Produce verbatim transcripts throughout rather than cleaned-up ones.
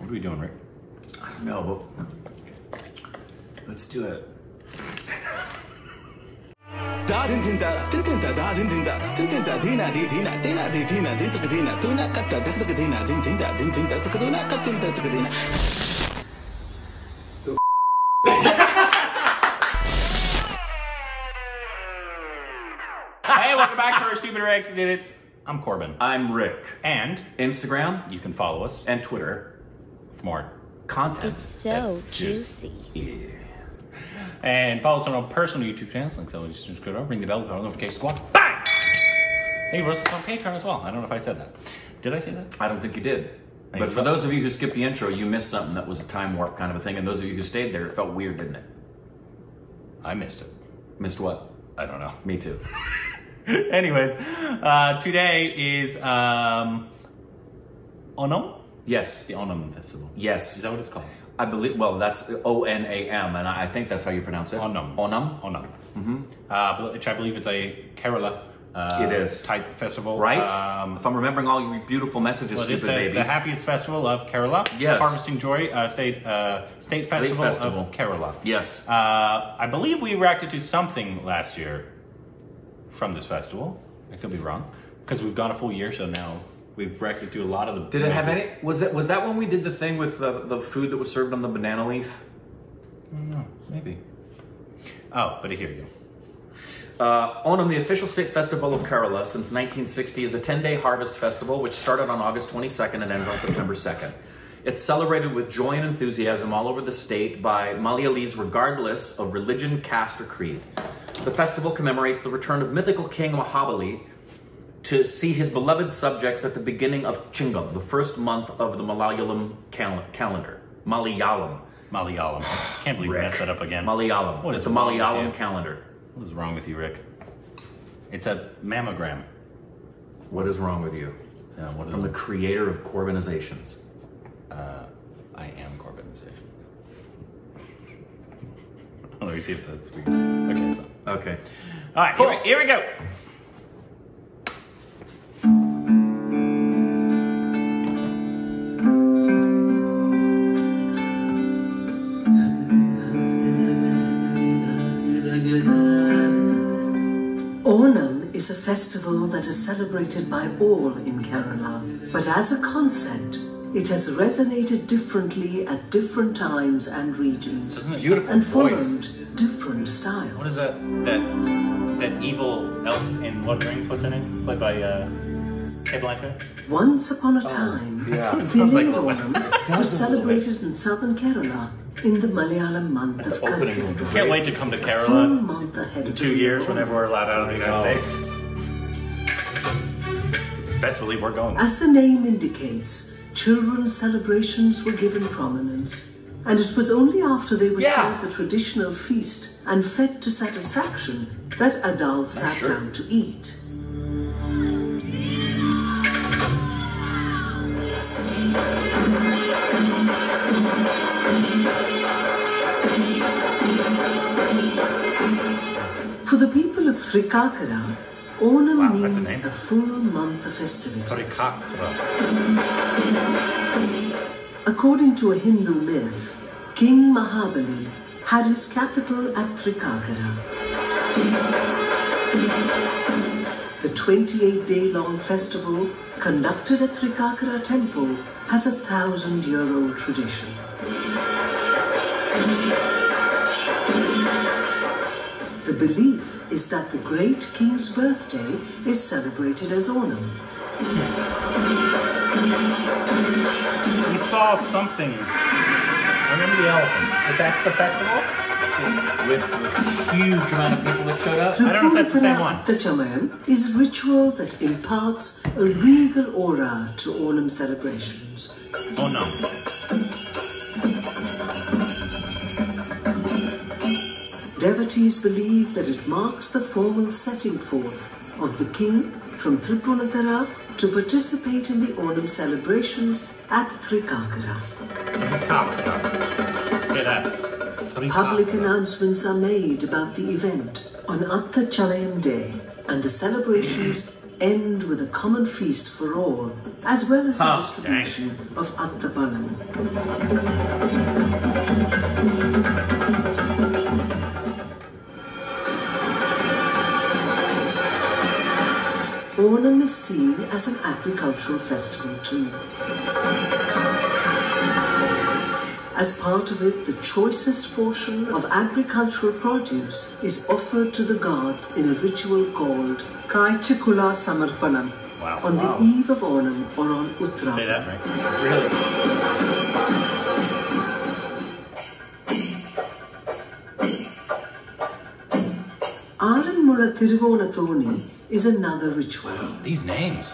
What are we doing, Rick? I don't know, but let's do it. Hey, welcome back to our Stupid Rex Idiots. I'm Corbin. I'm Rick. And Instagram. You can follow us. And Twitter. For more content. It's so juicy. juicy. Yeah. And follow us on our personal YouTube channels. Links in the description below. Ring the bell. Notifications go on. Bang! Thank you for listening on Patreon as well. I don't know if I said that. Did I say that? I don't think you did. But for those of you who skipped the intro, you missed something that was a time warp kind of a thing. And those of you who stayed there, it felt weird, didn't it? I missed it. Missed what? I don't know. Me too. Anyways, uh, today is um, Onam? Yes. The Onam Festival. Yes. Is that what it's called? I believe, well, that's O N A M, and I think that's how you pronounce it. Onam. Onam? Onam. Mm-hmm. Uh, which I believe is a Kerala uh, it is. type festival. Right? Um, if I'm remembering all your beautiful messages, well, stupid babies. The happiest festival of Kerala. Yes. Harvesting Joy uh, State uh, State, State festival, festival of Kerala. Yes. Uh, I believe we reacted to something last year from this festival. I could be wrong, because we've gone a full year, so now we've reacted to a lot of the... Did it have any... Was it was that when we did the thing with the, the food that was served on the banana leaf? No, maybe. Oh, but here you go. Uh, Onam, the official state festival of Kerala since nineteen sixty, is a ten-day harvest festival which started on August twenty-second and ends on September second. It's celebrated with joy and enthusiasm all over the state by Malayalis regardless of religion, caste, or creed. The festival commemorates the return of mythical king Mahabali to see his beloved subjects at the beginning of Chingam, the first month of the Malayalam cal calendar. Malayalam. Malayalam. I can't believe Rick. you messed that up again. Malayalam. What is the Malayalam calendar? What is wrong with you, Rick? It's a mammogram. What is wrong with you? Yeah, what is From it? the creator of Corbinizations. Uh, I am Corbinizations. Let me see if that's weird. Okay, it's on. Okay. All right, cool. here, we, here we go. Onam is a festival that is celebrated by all in Kerala, but as a concept, it has resonated differently at different times and regions, and formed different styles. What is that? That that evil elf in Lord of the Rings? What's her name? Played by uh, Cate Blanchett. Once upon a time, oh, yeah. the like Onam was celebrated in southern Kerala in the Malayalam month of Kannur. Can't wait to come to Kerala in two years whenever we're allowed out of the United States. Best believe we're going. As the name indicates, children's celebrations were given prominence, and it was only after they were yeah. served the traditional feast and fed to satisfaction that adults Not sat sure. down to eat. For the people of Thrikkakara, Onam wow, means a full month of festivities. According to a Hindu myth, King Mahabali had his capital at Thrikkakara. The twenty-eight-day-long festival conducted at Thrikkakara temple has a thousand-year-old tradition. The belief is that the great king's birthday is celebrated as Onam. We saw something. I remember the elephant. But that's the festival? With a huge amount of people that showed up. I don't know if that's the same one. Atta Chalayam is ritual that imparts a regal aura to Onam celebrations. Onam. Devotees believe that it marks the formal setting forth of the king from Tripunathara to participate in the Onam celebrations at Thrikkakara. Public announcements are made about the event on Atta Chalayam Day, and the celebrations end with a common feast for all, as well as the oh, distribution dang. of Attapanam. Onam is seen as an agricultural festival too. As part of it, the choicest portion of agricultural produce is offered to the gods in a ritual called Kai Chikula Samarpanam. Wow. On wow. the eve of Onam or on Uttara. Say that right. Really? Aranmula Tiruvonathoni is another ritual. These names.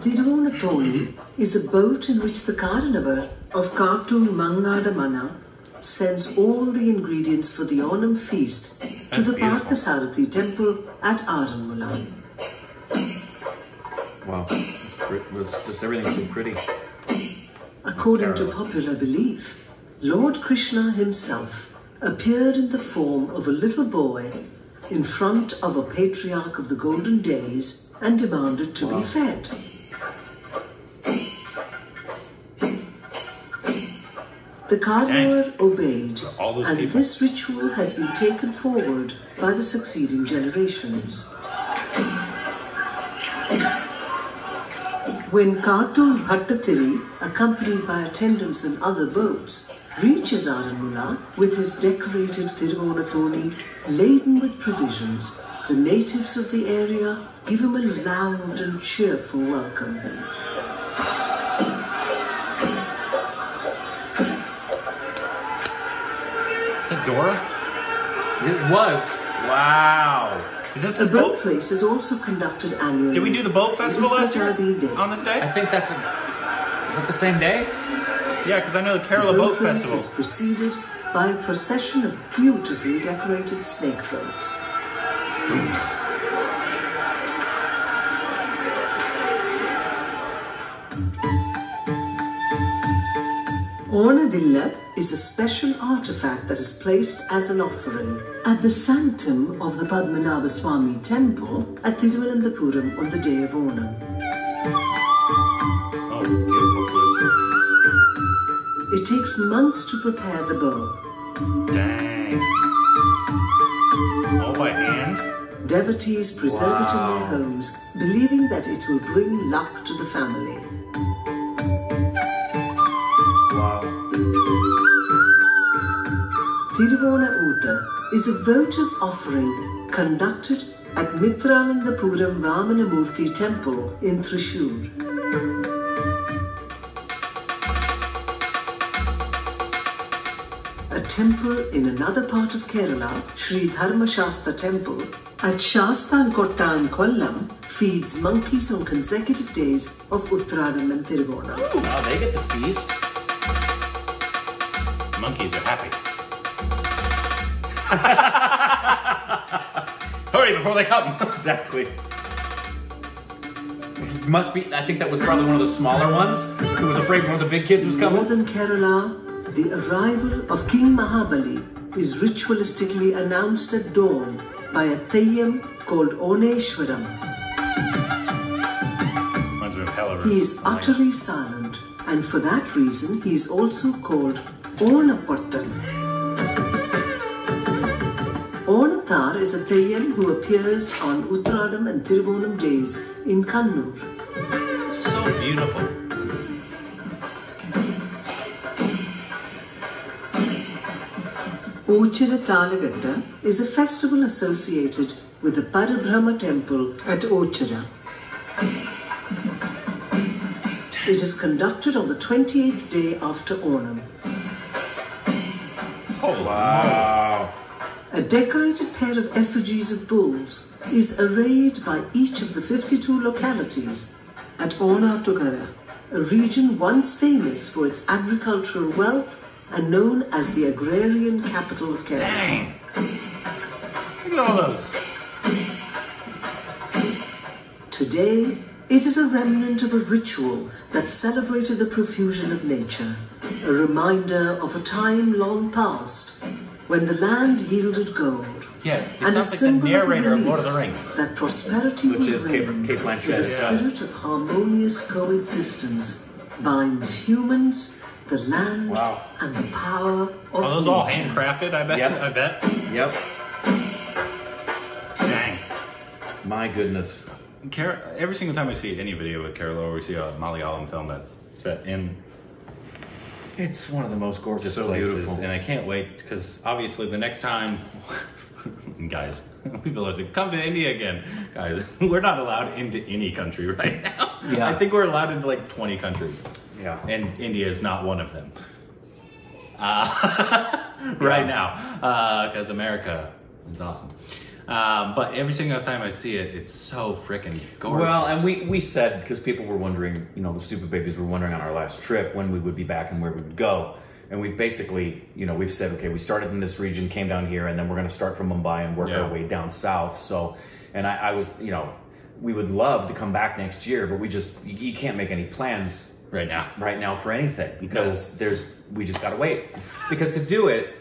Tirunatholi is a boat in which the Karanavar of Kattu Mangadamana sends all the ingredients for the Onam feast That's to the beautiful. Parthasarathy temple at Aranmula. Wow, it's just everything's so pretty. According to popular belief, Lord Krishna himself appeared in the form of a little boy in front of a patriarch of the golden days and demanded to wow. be fed. The Karnavar obeyed, and people. This ritual has been taken forward by the succeeding generations. When Kattu Bhattatiri, accompanied by attendants and other boats, reaches Aranmula with his decorated Tiruvonathoni laden with provisions, the natives of the area give him a loud and cheerful welcome. Is that Dora? It was. Wow. Is this the boat? boat race is also conducted annually. Did we do the boat festival last year? On this day? I think that's a, is that the same day? Yeah, because I know the Kerala the Boat, boat Festival is preceded by a procession of beautifully decorated snake boats. Onam Villa is a special artifact that is placed as an offering at the sanctum of the Padmanabhaswamy temple at Thiruvananthapuram on the day of Onam. It takes months to prepare the bowl. Dang. All by hand? Devotees preserve wow. it in their homes, believing that it will bring luck to the family. Wow. Tiruvona Uta is a votive offering conducted at Mithranandapuram Vamanamurthy temple in Thrissur. Temple in another part of Kerala, Sri Dharma Shasta temple at Shastankottan, Kollam, feeds monkeys on consecutive days of Uttaradam and Tiruvona. Oh, wow, they get to feast. Monkeys are happy. Hurry before they come. Exactly. It must be, I think that was probably one of the smaller ones who was afraid one of the big kids was coming. Northern Kerala. The arrival of King Mahabali is ritualistically announced at dawn by a Tayyam called Oneshwaram. He is utterly silent, and for that reason he is also called Onapattam. Onathar is a Tayyam who appears on Uttaradam and Tiruvonam days in Kannur. So beautiful. Ochira Thalavadu is a festival associated with the Parabrahma temple at Ochira. It is conducted on the twenty-eighth day after Onam. Oh, wow! A decorated pair of effigies of bulls is arrayed by each of the fifty-two localities at Onattukara, a region once famous for its agricultural wealth and known as the agrarian capital of Kerala. Dang! Look at all those. Today, it is a remnant of a ritual that celebrated the profusion of nature, a reminder of a time long past when the land yielded gold Yeah, it and sounds a like the narrator of, of Lord of the Rings. That prosperity Which is Cate Blanchett. The spirit of harmonious coexistence binds humans, the land, wow. and the power of Are those nature. all handcrafted, I bet? Yep. I bet. Yep. Dang. My goodness. Kerala, every single time we see any video with Kerala or we see a Malayalam film that's set in, it's one of the most gorgeous so places. Beautiful. And I can't wait, because obviously the next time, guys, people are saying, come to India again. Guys, we're not allowed into any country right now. Yeah. I think we're allowed into like twenty countries. Yeah. And India is not one of them. Uh, right now, because uh, America is awesome. Um, but every single time I see it, it's so freaking gorgeous. Well, and we, we said, because people were wondering, you know, the stupid babies were wondering on our last trip when we would be back and where we would go. And we've basically, you know, we've said, okay, we started in this region, came down here, and then we're going to start from Mumbai and work yeah. our way down south. So, and I, I was, you know, we would love to come back next year, but we just, you, you can't make any plans right now, right now for anything because no. there's, we just got to wait. Because to do it,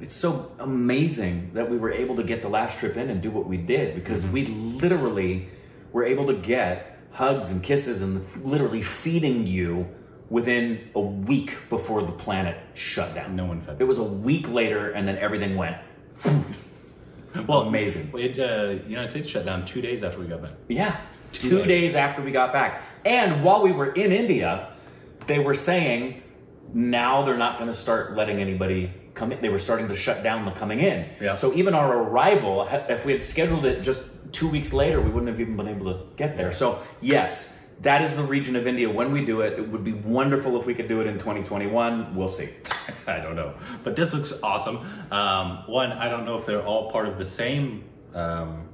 it's so amazing that we were able to get the last trip in and do what we did, because mm-hmm. we literally were able to get hugs and kisses and literally feeding you within a week before the planet shut down. No one fed them. It was a week later and then everything went. Well, amazing. It, uh, United States shut down two days after we got back. Yeah, two, two days. days after we got back. And while we were in India, they were saying now they're not gonna start letting anybody come in. They were starting to shut down the coming in. Yeah. So even our arrival, if we had scheduled it just two weeks later, we wouldn't have even been able to get there. So yes, that is the region of India. When we do it, it would be wonderful if we could do it in twenty twenty-one. We'll see. I don't know, but this looks awesome. Um, one, I don't know if they're all part of the same. Um,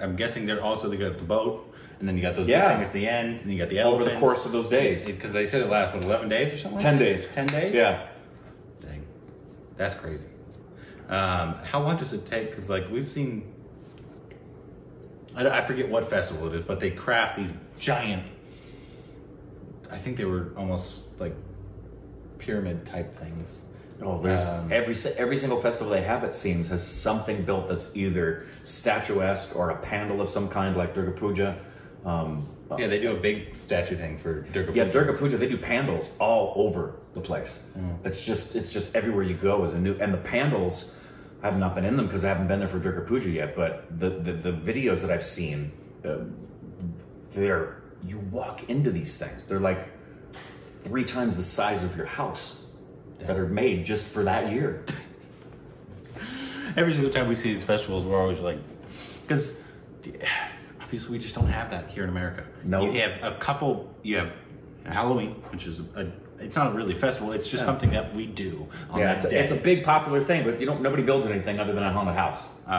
I'm guessing they're also, they got the boat, and then you got those yeah. big things at the end, and you got the elephants. Over the course of those days. Because they said it lasts, what, eleven days or something? ten days. ten days? Yeah. That's crazy. Um, how long does it take? Because like we've seen, I, I forget what festival it is, but they craft these giant, I think they were almost like pyramid type things. Oh, there's um, every, every single festival they have, it seems, has something built that's either statuesque or a pandal of some kind, like Durga Puja. Um, yeah, they do a big statue thing for Durga Puja. Yeah, Durga Puja, they do pandals all over the place. Mm. It's just it's just everywhere you go is a new, and the pandals, I have not been in them because I haven't been there for Durga Puja yet, but the, the, the videos that I've seen, uh, they're, you walk into these things. They're like three times the size of your house that are made just for that year. Every single time we see these festivals, we're always like, because... obviously, we just don't have that here in America. No, nope. You have a couple. You have Halloween, which is a, it's not really a festival. It's just yeah. something that we do. On yeah, that it's, a, day. it's a big popular thing, but you don't. Nobody builds anything other than a haunted house. Uh,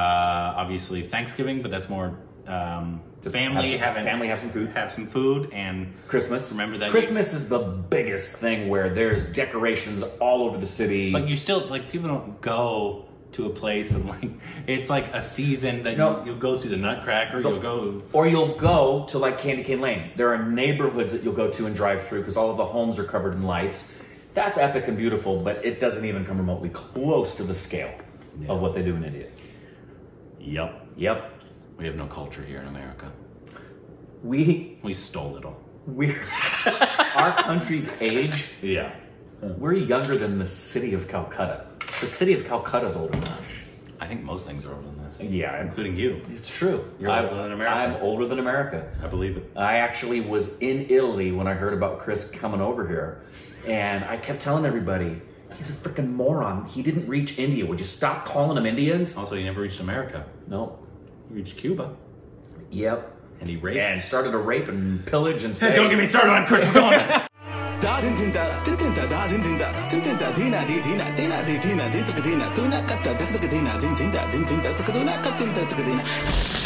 obviously Thanksgiving, but that's more um, family. Have some, family have some food. Have some food and Christmas. Remember that Christmas week? is the biggest thing where there's decorations all over the city. But you still like people don't go to a place and like it's like a season that no. you, you'll go see the Nutcracker, the, you'll go or you'll go to like Candy Cane Lane. There are neighborhoods that you'll go to and drive through because all of the homes are covered in lights. That's epic and beautiful, but it doesn't even come remotely close to the scale yeah. of what they do in India. Yep, yep. We have no culture here in America. We we stole it all. We our country's age. Yeah, we're younger than the city of Calcutta. The city of Calcutta is older than us. I think most things are older than us. Yeah, including you. It's true. You're I'm, older than America. I'm older than America. I believe it. I actually was in Italy when I heard about Chris coming over here. And I kept telling everybody, he's a freaking moron. He didn't reach India. Would you stop calling him Indians? Also, he never reached America. No. He reached Cuba. Yep. And he raped. Yeah, and started to rape and pillage and say, hey, don't get me started on Chris Columbus. Dina,